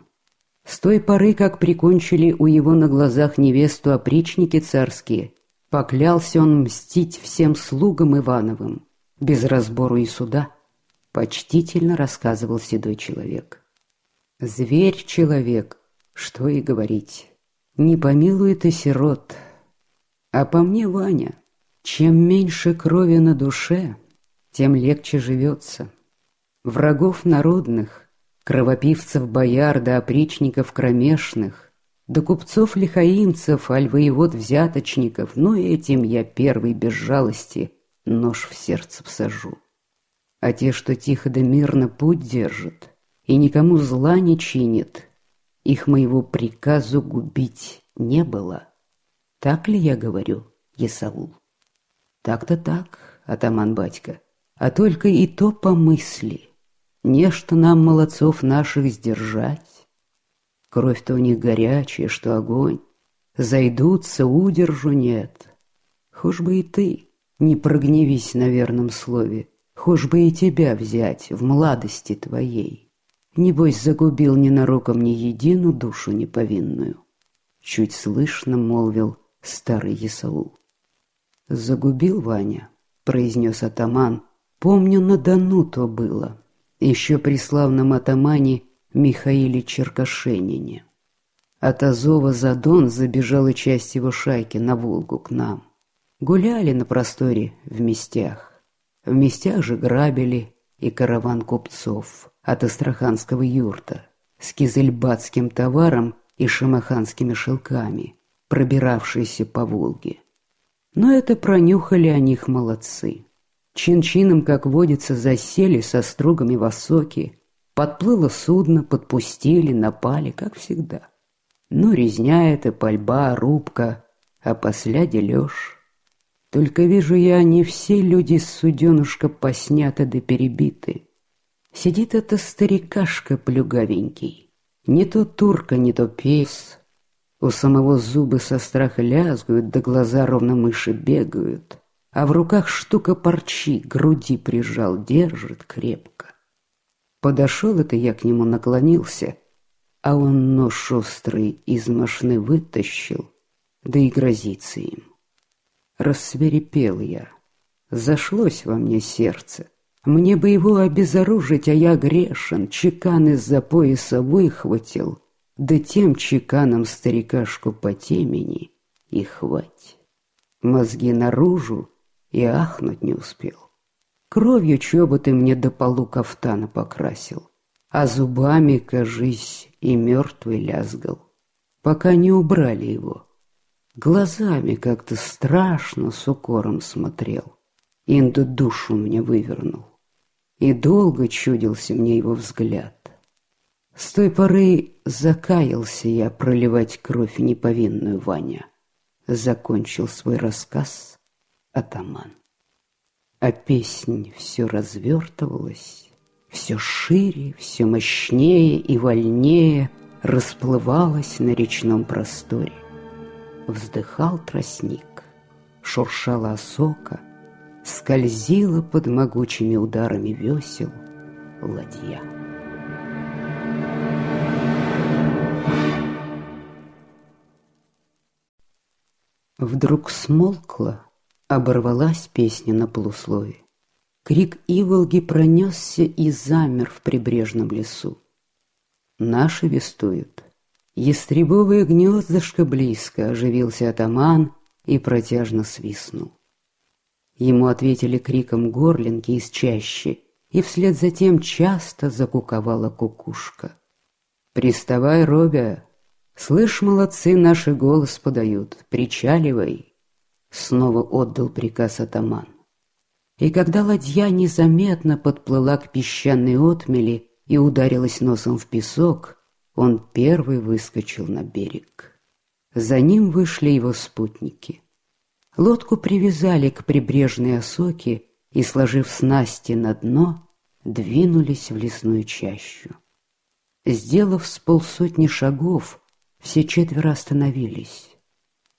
С той поры, как прикончили у его на глазах невесту опричники царские, поклялся он мстить всем слугам Ивановым, без разбору и суда», — почтительно рассказывал седой человек. «Зверь-человек, что и говорить, не помилует и сирот. А по мне, Ваня, чем меньше крови на душе, тем легче живется. Врагов народных, кровопивцев бояр да опричников кромешных, да купцов-лихаимцев, аль воевод-взяточников, но этим я первый без жалости нож в сердце всажу. А те, что тихо да мирно путь держат и никому зла не чинит, их моего приказу губить не было. Так ли я говорю, Есаул?» «Так-то так, атаман батька. А только и то по мысли. Нечто нам молодцов наших сдержать. Кровь-то у них горячая, что огонь. Зайдутся, удержу нет. Хошь бы и ты не прогневись на верном слове. Хошь бы и тебя взять в младости твоей. Небось загубил ненароком ни едину душу неповинную», — чуть слышно молвил старый Есаул. «Загубил, Ваня», — произнес атаман. «Помню, на Дону то было, еще при славном атамане Михаиле Черкашенине. От Азова за Дон забежала часть его шайки на Волгу к нам. Гуляли на просторе в местях. В местях же грабили и караван купцов от астраханского юрта с кизыльбатским товаром и шамаханскими шелками, пробиравшиеся по Волге. Но это пронюхали о них молодцы. Чин-чином, как водится, засели со строгами в осоки. Подплыло судно, подпустили, напали, как всегда. Ну, резня это, пальба, рубка, а после дележ. Только вижу я, не все люди с суденушка посняты да перебиты. Сидит это старикашка плюгавенький, не то турка, не то пес. У самого зубы со страха лязгают, да глаза ровно мыши бегают. А в руках штука парчи, груди прижал, держит крепко. Подошел это я к нему, наклонился, а он нож острый из мошны вытащил, да и грозится им. Рассверепел я. Зашлось во мне сердце. Мне бы его обезоружить, а я грешен. Чекан из-за пояса выхватил, да тем чеканом старикашку по темени и хвать. Мозги наружу и ахнуть не успел. Кровью чоботы мне до полу кафтана покрасил, а зубами, кажись, и мертвый лязгал, пока не убрали его. Глазами как-то страшно с укором смотрел, инду душу мне вывернул. И долго чудился мне его взгляд. С той поры закаялся я проливать кровь неповинную, Ваня. Закончил свой рассказ атаман. А песнь все развертывалась, все шире, все мощнее и вольнее расплывалась на речном просторе. Вздыхал тростник, шуршала осока, скользила под могучими ударами весел ладья. Вдруг смолкла, оборвалась песня на полуслове. Крик иволги пронесся и замер в прибрежном лесу. Наши вестуют. Ястребовое гнездышко близко, оживился атаман и протяжно свистнул. Ему ответили криком горлинки из чащи, и вслед за тем часто закуковала кукушка. «Приставай, Робя! Слышь, молодцы, наши голос подают, причаливай!» Снова отдал приказ атаман. И когда ладья незаметно подплыла к песчаной отмели и ударилась носом в песок, он первый выскочил на берег. За ним вышли его спутники. Лодку привязали к прибрежной осоке и, сложив снасти на дно, двинулись в лесную чащу. Сделав с полсотни шагов, все четверо остановились.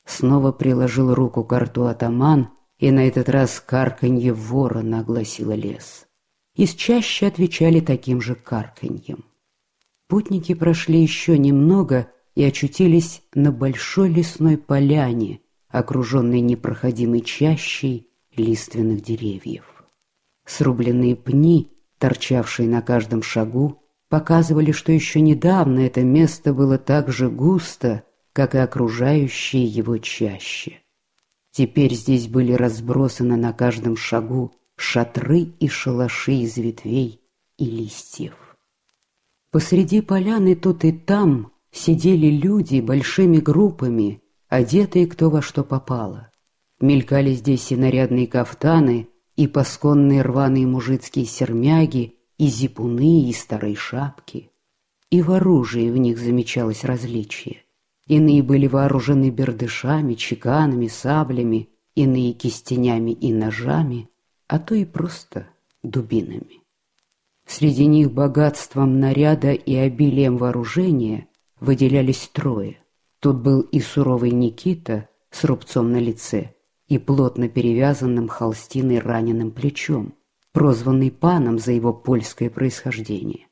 Снова приложил руку к рту атаман, и на этот раз карканье ворона огласило лес. Из чащи отвечали таким же карканьем. Путники прошли еще немного и очутились на большой лесной поляне, окруженной непроходимой чащей лиственных деревьев. Срубленные пни, торчавшие на каждом шагу, показывали, что еще недавно это место было так же густо, как и окружающие его чаще. Теперь здесь были разбросаны на каждом шагу шатры и шалаши из ветвей и листьев. Посреди поляны тут и там сидели люди большими группами, одетые кто во что попало. Мелькали здесь и нарядные кафтаны, и посконные рваные мужицкие сермяги, и зипуны, и старые шапки. И в оружии в них замечалось различие. Иные были вооружены бердышами, чеканами, саблями, иные кистенями и ножами, а то и просто дубинами. Среди них богатством наряда и обилием вооружения выделялись трое. Тут был и суровый Никита с рубцом на лице и плотно перевязанным холстиной раненым плечом, прозванный паном за его польское происхождение,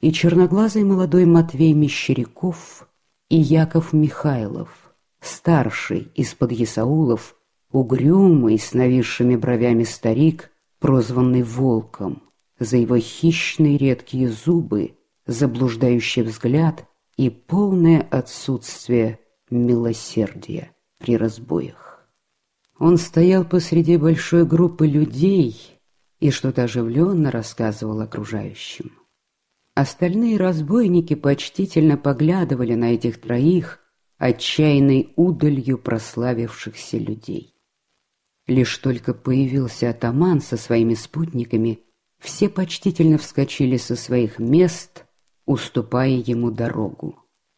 и черноглазый молодой Матвей Мещеряков и Яков Михайлов, старший из-под ясаулов, угрюмый с нависшими бровями старик, прозванный Волком, за его хищные редкие зубы, заблуждающий взгляд и полное отсутствие милосердия при разбоях. Он стоял посреди большой группы людей и что-то оживленно рассказывал окружающим. Остальные разбойники почтительно поглядывали на этих троих, отчаянной удалью прославившихся людей. Лишь только появился атаман со своими спутниками, все почтительно вскочили со своих мест, уступая ему дорогу.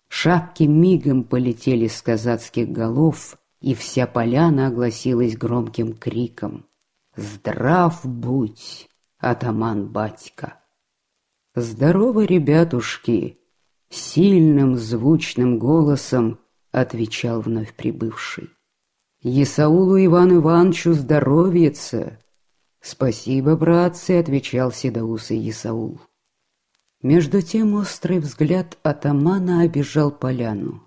Шапки мигом полетели с казацких голов, и вся поляна огласилась громким криком: «Здрав будь, атаман батька!» «Здорово, ребятушки!» — сильным звучным голосом отвечал вновь прибывший. «Есаулу Ивану Ивановичу здоровится!» «Спасибо, братцы!» — отвечал седоусый Есаул. Между тем острый взгляд атамана обежал поляну.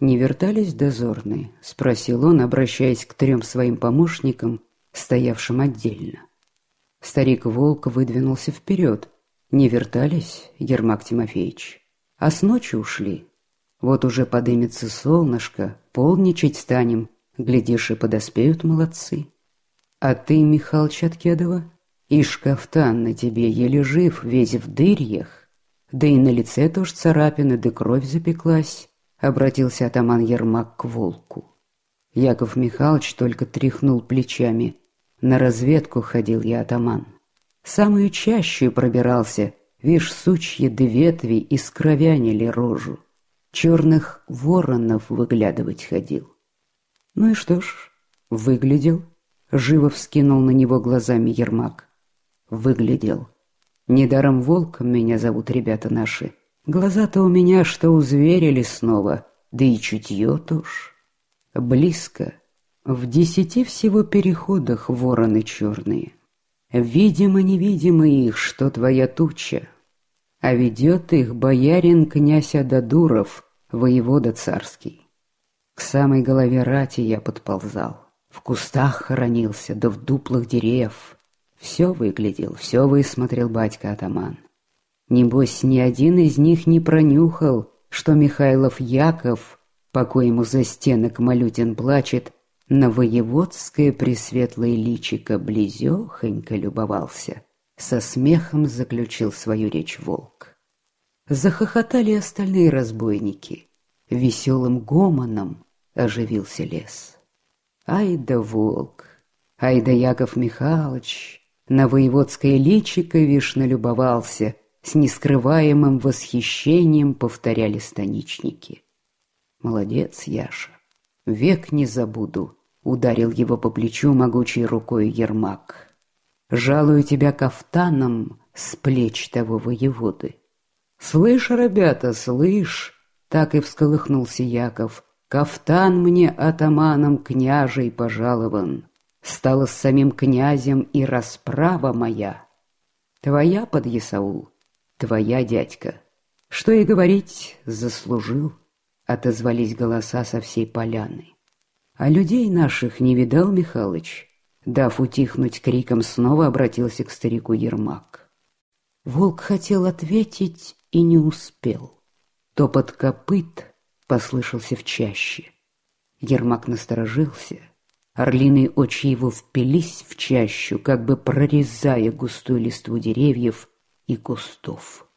«Не вертались дозорные?» — спросил он, обращаясь к трем своим помощникам, стоявшим отдельно. Старик Волк выдвинулся вперед. «Не вертались, Ермак Тимофеевич, а с ночи ушли. Вот уже подымется солнышко, полничать станем, глядишь, и подоспеют молодцы. А ты, Михалыч Откедова, ишь кафтан на тебе еле жив, весь в дырьях, да и на лице тоже царапины, да кровь запеклась, обратился атаман Ермак к волку. Яков Михайлович только тряхнул плечами. На разведку ходил я, атаман. Самую чащую пробирался, вишь, сучьи да ветви искровянили рожу. Черных воронов выглядывать ходил. Ну и что ж, выглядел. Живо вскинул на него глазами Ермак. Выглядел. Недаром волком меня зовут ребята наши. Глаза-то у меня, что у зверя лесного, да и чутье тоже. Близко, в десяти всего переходах вороны черные. Видимо-невидимо их, что твоя туча. А ведет их боярин князь Ададуров, воевода царский. К самой голове рати я подползал. В кустах хоронился, да в дуплах дерев. Все выглядел, все высмотрел батька-атаман. Небось, ни один из них не пронюхал, что Михайлов Яков, покой ему за стенок Малютин плачет, на воеводское пресветлое личико близехонько любовался. Со смехом заключил свою речь волк. Захохотали остальные разбойники. Веселым гомоном оживился лес. Ай да волк, ай да Яков Михайлович, на воеводское личико вишно любовался, с нескрываемым восхищением повторяли станичники. Молодец, Яша, век не забуду, ударил его по плечу могучей рукой Ермак. Жалую тебя кафтаном с плеч того воеводы. Слышь, ребята, слышь, так и всколыхнулся Яков. Кафтан мне атаманом княжей пожалован. Стала с самим князем и расправа моя. Твоя, подъясаул, твоя, дядька. Что и говорить, заслужил, отозвались голоса со всей поляны. А людей наших не видал, Михалыч? Дав утихнуть криком, снова обратился к старику Ермак. Волк хотел ответить и не успел. Топот копыт послышался в чаще. Ермак насторожился. Орлиные очи его впились в чащу, как бы прорезая густую листву деревьев и кустов.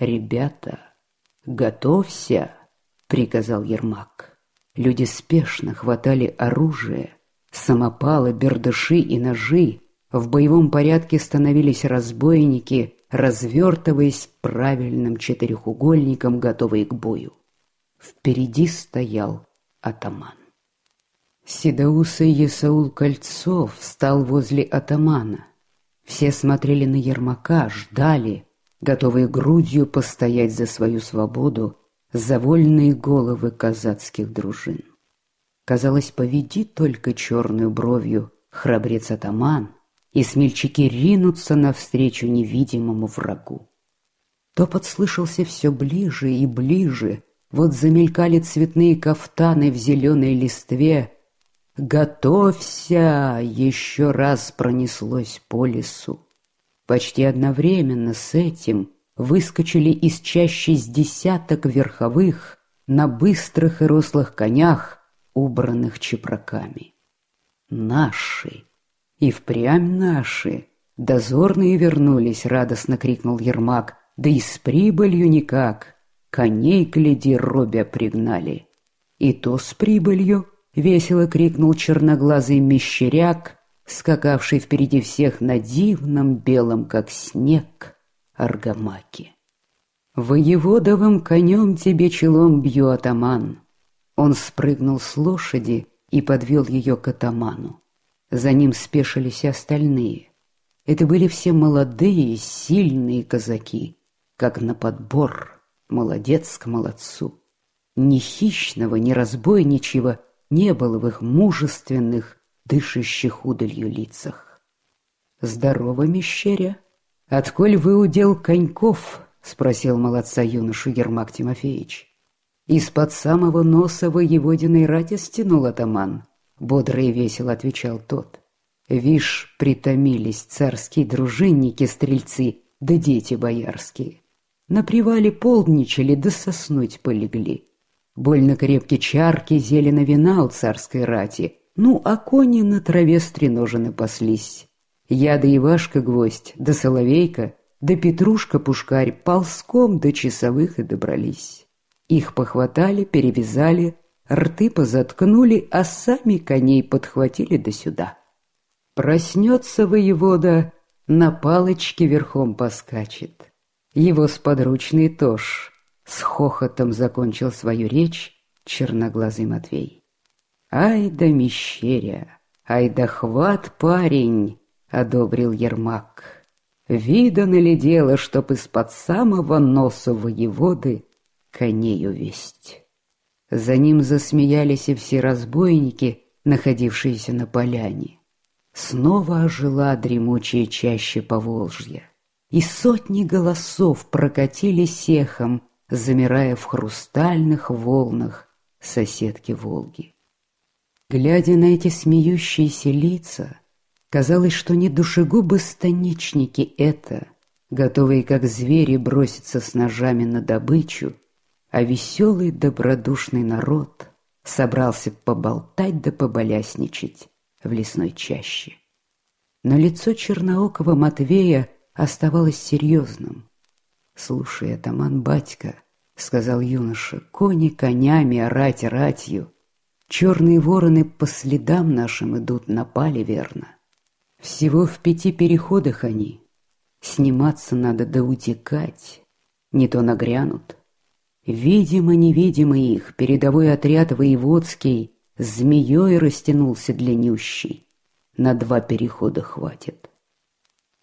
«Ребята, готовься!» — приказал Ермак. Люди спешно хватали оружие, самопалы, бердыши и ножи. В боевом порядке становились разбойники, развертываясь правильным четырехугольником, готовые к бою. Впереди стоял атаман. Седоусый Есаул Кольцо встал возле атамана. Все смотрели на Ермака, ждали, готовые грудью постоять за свою свободу, за вольные головы казацких дружин. Казалось, поведи только черную бровью храбрец-атаман, и смельчаки ринутся навстречу невидимому врагу. Топот слышался все ближе и ближе. Вот замелькали цветные кафтаны в зеленой листве. «Готовься!» — еще раз пронеслось по лесу. Почти одновременно с этим выскочили из чащи с десяток верховых на быстрых и рослых конях, убранных чепраками. «Наши! И впрямь наши! Дозорные вернулись!» — радостно крикнул Ермак. «Да и с прибылью никак! Коней, гляди, робя пригнали!» «И то с прибылью!» — весело крикнул черноглазый мещеряк, скакавший впереди всех на дивном белом, как снег, аргамаке. «Воеводовым конем тебе челом бью, атаман!» Он спрыгнул с лошади и подвел ее к атаману. За ним спешились остальные. Это были все молодые, сильные казаки, как на подбор. Молодец к молодцу. Ни хищного, ни разбойничьего не было в их мужественных, дышащих удалью лицах. «Здорово, мещеря! Отколь выудел коньков?» — спросил молодца юношу Ермак Тимофеевич. «Из-под самого носа воеводиной рати стянул атаман», — бодро и весело отвечал тот. «Вишь, притомились царские дружинники-стрельцы, да дети боярские. На привале полдничали да соснуть полегли. Больно крепкие чарки зелено вина у царской рати, ну а кони на траве стреножены паслись. Я да Ивашка Гвоздь, да Соловейка, да Петрушка Пушкарь ползком до часовых и добрались. Их похватали, перевязали, рты позаткнули, а сами коней подхватили до сюда. Проснется воевода, на палочке верхом поскачет. Его сподручный тож с хохотом закончил свою речь черноглазый Матвей. «Ай да мещеря, ай да хват парень!» — одобрил Ермак. «Видано ли дело, чтоб из-под самого носа воеводы коней увесть?» За ним засмеялись и все разбойники, находившиеся на поляне. Снова ожила дремучая чаще Поволжья, и сотни голосов прокатились эхом, замирая в хрустальных волнах соседки Волги. Глядя на эти смеющиеся лица, казалось, что не душегубы-станичники это, готовые как звери броситься с ножами на добычу, а веселый добродушный народ собрался поболтать да поболясничать в лесной чаще. Но лицо черноокого Матвея оставалось серьезным. «Слушай, атаман батька, — сказал юноша, — кони конями, а рать ратью. Черные вороны по следам нашим идут, напали, верно. Всего в пяти переходах они. Сниматься надо да утекать, не то нагрянут. Видимо-невидимо их передовой отряд воеводский змеей растянулся длиннющий. На два перехода хватит».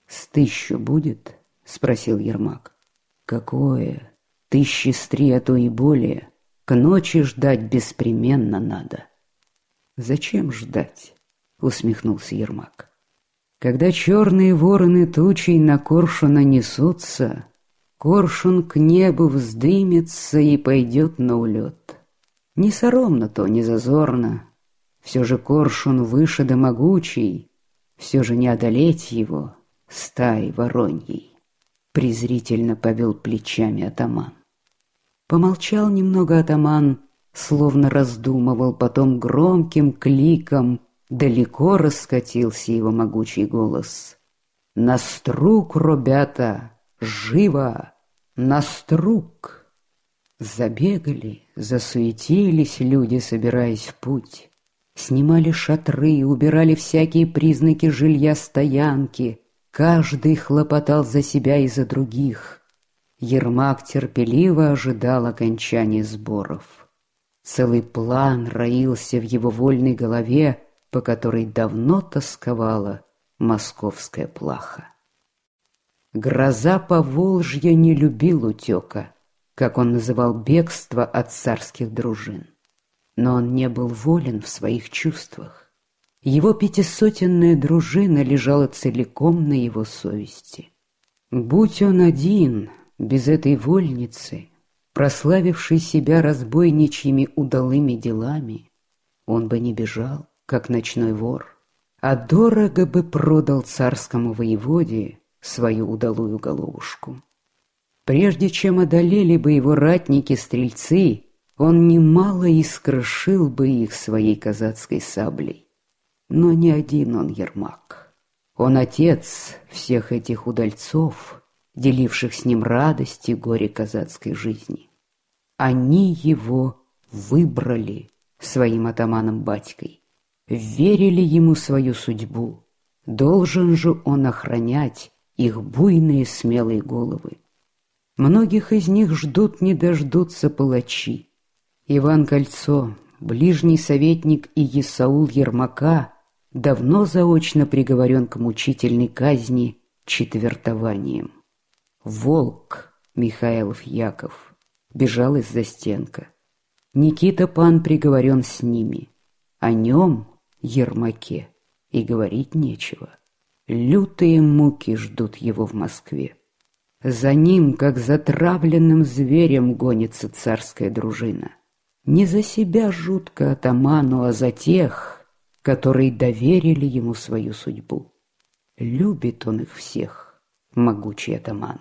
«С тысячу будет?» — спросил Ермак. «Какое? Тысячи с три, а то и более. К ночи ждать беспременно надо». «Зачем ждать?» — усмехнулся Ермак. «Когда черные вороны тучей на коршуна несутся, коршун к небу вздымется и пойдет на улет. Не соромно то, не зазорно. Все же коршун выше да могучий, все же не одолеть его стаи вороньей». Презрительно повел плечами атаман. Помолчал немного атаман, словно раздумывал, потом громким кликом далеко раскатился его могучий голос. «На струк, ребята, живо! На струк!» Забегали, засуетились люди, собираясь в путь. Снимали шатры, убирали всякие признаки жилья стоянки. Каждый хлопотал за себя и за других. Ермак терпеливо ожидал окончания сборов. Целый план роился в его вольной голове, по которой давно тосковала московская плаха. Гроза Поволжья не любил утека, как он называл бегство от царских дружин. Но он не был волен в своих чувствах. Его пятисотенная дружина лежала целиком на его совести. Будь он один, без этой вольницы, прославивший себя разбойничьими удалыми делами, он бы не бежал, как ночной вор, а дорого бы продал царскому воеводе свою удалую головушку. Прежде чем одолели бы его ратники-стрельцы, он немало искрошил бы их своей казацкой саблей. Но не один он Ермак. Он отец всех этих удальцов, деливших с ним радость и горе казацкой жизни. Они его выбрали своим атаманом-батькой, верили ему свою судьбу. Должен же он охранять их буйные смелые головы. Многих из них ждут не дождутся палачи. Иван Кольцо, ближний советник Иесаул Ермака, давно заочно приговорен к мучительной казни четвертованием. Волк Михайлов Яков бежал из застенка. Никита Пан приговорен с ними. О нем, Ермаке, и говорить нечего. Лютые муки ждут его в Москве. За ним, как за травленным зверем, гонится царская дружина. Не за себя жутко атаману, а за тех, которые доверили ему свою судьбу. Любит он их всех, могучий атаман.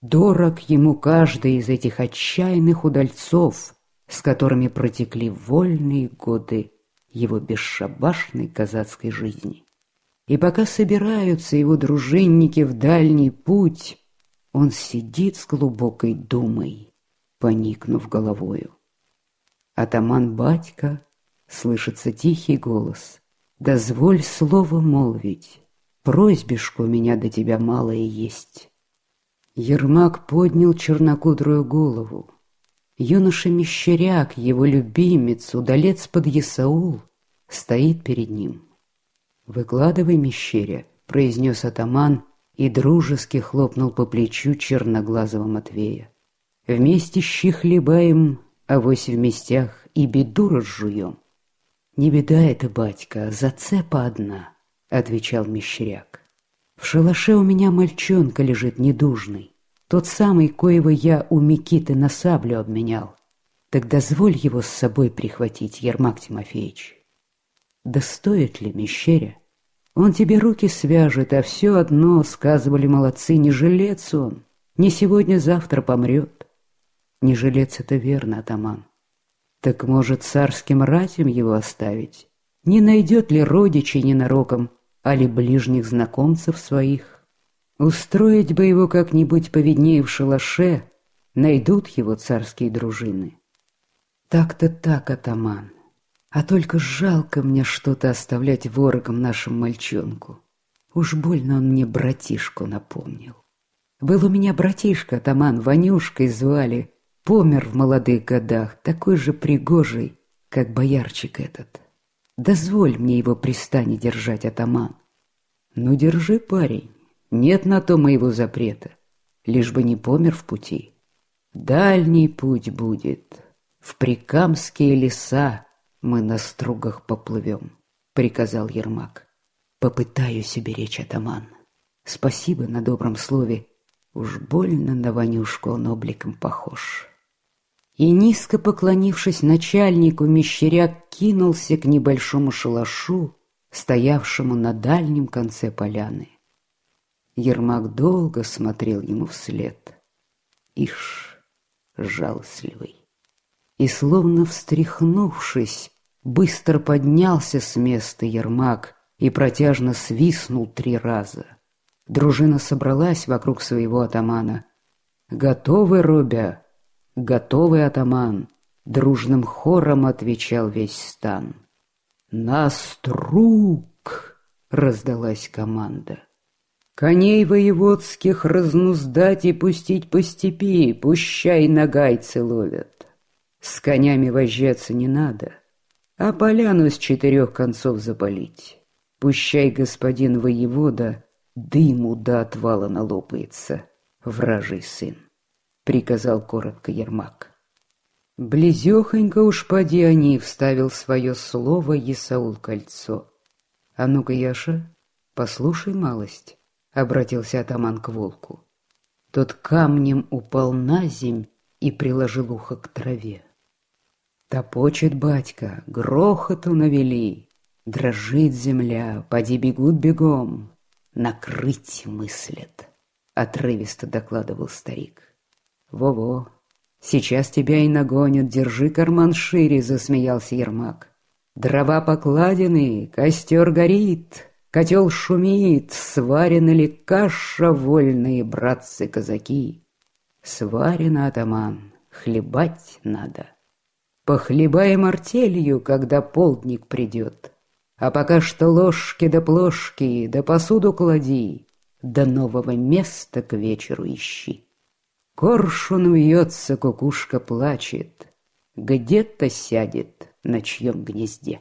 Дорог ему каждый из этих отчаянных удальцов, с которыми протекли вольные годы его бесшабашной казацкой жизни. И пока собираются его дружинники в дальний путь, он сидит с глубокой думой, поникнув головою. Атаман-батька, слышится тихий голос: «Дозволь слово молвить, просьбишко у меня до тебя малое есть». Ермак поднял чернокудрую голову. Юноша Мещеряк, его любимец, удалец под Ясаул, стоит перед ним. «Выкладывай, Мещеря», — произнес атаман и дружески хлопнул по плечу черноглазого Матвея. «Вместе щи хлебаем, авось в местях и беду разжуем». «Не беда это, батька, зацепа одна», — отвечал Мещеряк. «В шалаше у меня мальчонка лежит недужный, тот самый, коего я у Микиты на саблю обменял. Так дозволь его с собой прихватить, Ермак Тимофеевич». «Да стоит ли, Мещеря? Он тебе руки свяжет, а все одно, сказывали молодцы, не жилец он, не сегодня-завтра помрет». «Не жилец, это верно, атаман. Так, может, царским ратям его оставить? Не найдет ли родичей ненароком, а ли ближних знакомцев своих? Устроить бы его как-нибудь повиднее в шалаше, найдут его царские дружины». «Так-то так, атаман. А только жалко мне что-то оставлять ворогам нашим мальчонку. Уж больно он мне братишку напомнил. Был у меня братишка, атаман, Ванюшкой звали. Помер в молодых годах, такой же пригожий, как боярчик этот. Дозволь мне его при стане держать, атаман». «Ну, держи, парень. Нет на то моего запрета. Лишь бы не помер в пути. Дальний путь будет. В прикамские леса мы на стругах поплывем», — приказал Ермак. «Попытаюсь уберечь, атаман. Спасибо на добром слове. Уж больно на Ванюшку он обликом похож». И, низко поклонившись начальнику, Мещеряк кинулся к небольшому шалашу, стоявшему на дальнем конце поляны. Ермак долго смотрел ему вслед. Ишь, жалостливый. И, словно встряхнувшись, быстро поднялся с места Ермак и протяжно свистнул три раза. Дружина собралась вокруг своего атамана. «Готовы, робя! Готовы, атаман!» — дружным хором отвечал весь стан. «На струг!» — раздалась команда. «Коней воеводских разнуздать и пустить по степи, пущай нагайцы ловят. С конями возжаться не надо, а поляну с четырех концов запалить. Пущай господин воевода дыму до отвала налопается, вражий сын», — приказал коротко Ермак. «Близехонько уж поди они», — вставил свое слово Есаул Кольцо. «А ну-ка, Яша, послушай малость», — обратился атаман к волку. Тот камнем упал на земь и приложил ухо к траве. «Топочет батька, грохоту навели, дрожит земля, поди бегут бегом. Накрыть мыслят», — отрывисто докладывал старик. «Во-во, сейчас тебя и нагонят, держи карман шире», — засмеялся Ермак. «Дрова покладены, костер горит, котел шумит, сварена ли каша, вольные братцы-казаки?» «Сварена, атаман, хлебать надо. Похлебаем артелью, когда полдник придет. А пока что ложки да плошки, да посуду клади, да нового места к вечеру ищи. Коршун вьется, кукушка плачет, где-то сядет на чьем гнезде.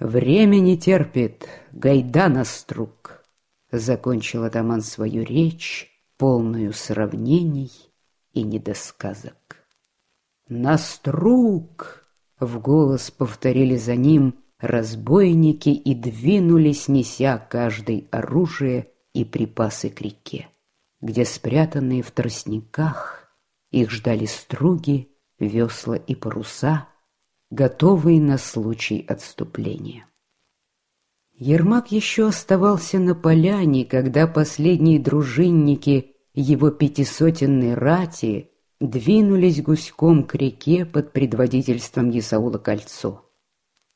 Время не терпит, гайда на струк», — закончил атаман свою речь, полную сравнений и недосказок. «На струк!» — в голос повторили за ним разбойники и двинулись, неся каждый оружие и припасы к реке, где, спрятанные в тростниках, их ждали струги, весла и паруса, готовые на случай отступления. Ермак еще оставался на поляне, когда последние дружинники его пятисотенной рати, двинулись гуськом к реке под предводительством Есаула Кольцо.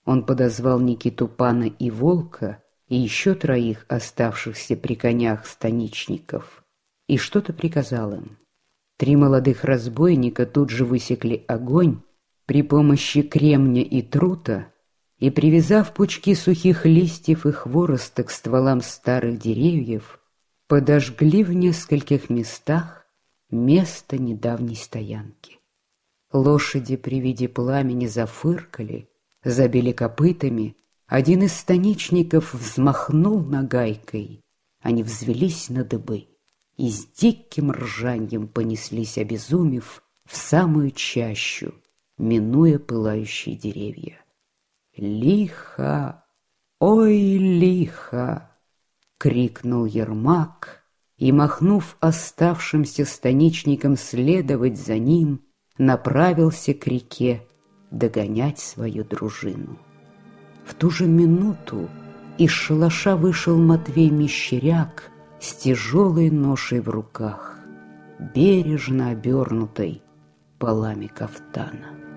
Он подозвал Никиту Пана и Волка и еще троих оставшихся при конях станичников и что-то приказал им. Три молодых разбойника тут же высекли огонь при помощи кремня и трута и, привязав пучки сухих листьев и хвороста к стволам старых деревьев, подожгли в нескольких местах место недавней стоянки. Лошади при виде пламени зафыркали, забили копытами, один из станичников взмахнул нагайкой, они взвелись на дыбы и с диким ржаньем понеслись, обезумев, в самую чащу, минуя пылающие деревья. «Лихо! Ой, лихо!» — крикнул Ермак и, махнув оставшимся станичникам следовать за ним, направился к реке догонять свою дружину. В ту же минуту из шалаша вышел Матвей Мещеряк с тяжелой ношей в руках, бережно обернутой полами кафтана.